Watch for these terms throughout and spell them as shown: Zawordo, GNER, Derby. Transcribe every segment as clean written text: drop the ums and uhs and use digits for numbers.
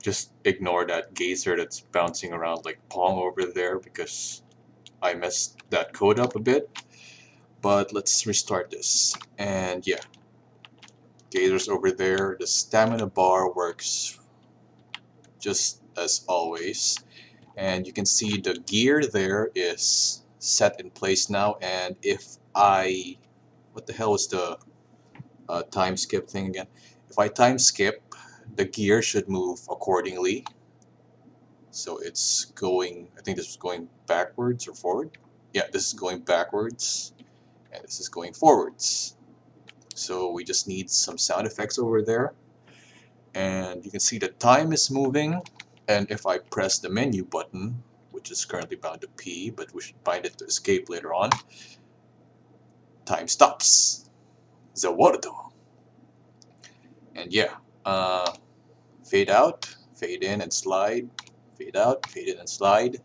Just ignore that geyser that's bouncing around like Pong over there because I messed that code up a bit. But let's restart this. And yeah, geysers over there. The stamina bar works just as always. And you can see the gear there is set in place now. And if I... what the hell is the time skip thing again? If I time skip, the gear should move accordingly. So it's going, I think this is going backwards or forward. Yeah, this is going backwards and this is going forwards. So we just need some sound effects over there. And you can see the time is moving, and if I press the menu button, which is currently bound to P, but we should bind it to escape later on, time stops. Zawordo. And yeah, fade out, fade in and slide, fade out, fade in and slide.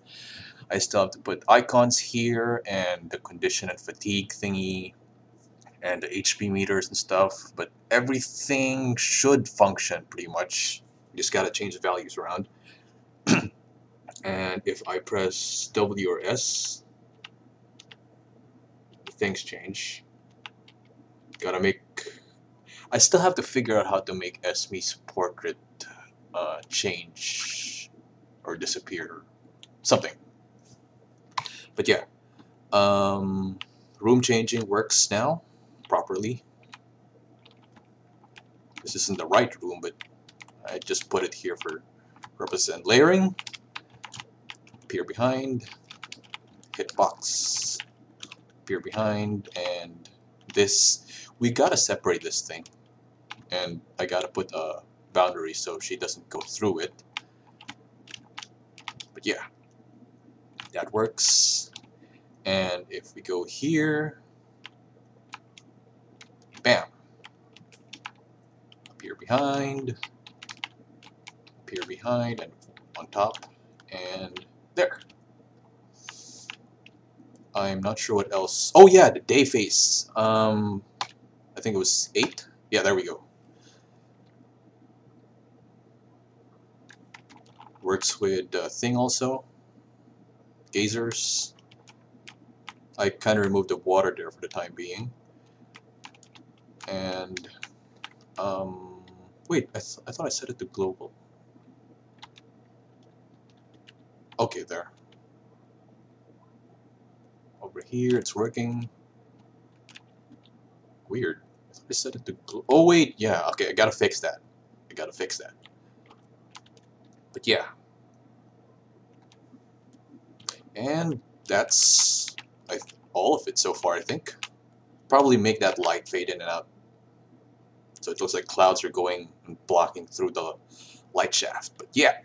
I still have to put icons here and the condition and fatigue thingy and the HP meters and stuff, but everything should function pretty much. You just gotta change the values around. And if I press W or S, things change. Gotta make... I still have to figure out how to make Esme's portrait change or disappear or something. But yeah, room changing works now properly. This isn't the right room, but I just put it here for purpose. And layering, appear behind, hitbox, appear behind, and this, we gotta separate this thing, and I gotta put a boundary so she doesn't go through it. But yeah, that works. And if we go here, bam, appear behind, and on top, and there. I'm not sure what else. Oh yeah, the day face. I think it was 8. Yeah, there we go. Works with thing also. Geysers. I kind of removed the water there for the time being. And wait, I thought I set it to global. Okay, there. Over here, it's working. Weird. I thought I set it to... oh wait, yeah, okay, I gotta fix that. I gotta fix that. But yeah. And that's all of it so far, I think. Probably make that light fade in and out. So it looks like clouds are going and blocking through the light shaft. But yeah.